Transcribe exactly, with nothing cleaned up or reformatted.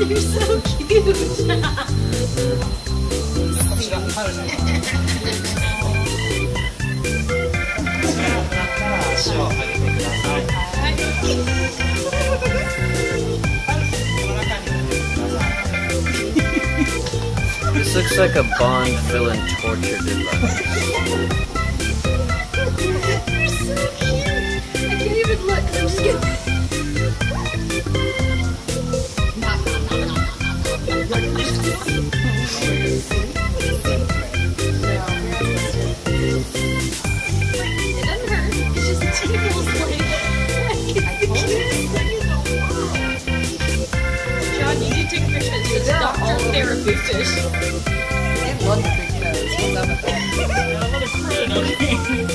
They're so cute. This looks like a Bond villain tortured in love. Look, I'm just kidding. It doesn't hurt. It just tickles like. John, you need to take a picture. It's not all therapy fish. I have one big nose. I love it. I'm gonna cry.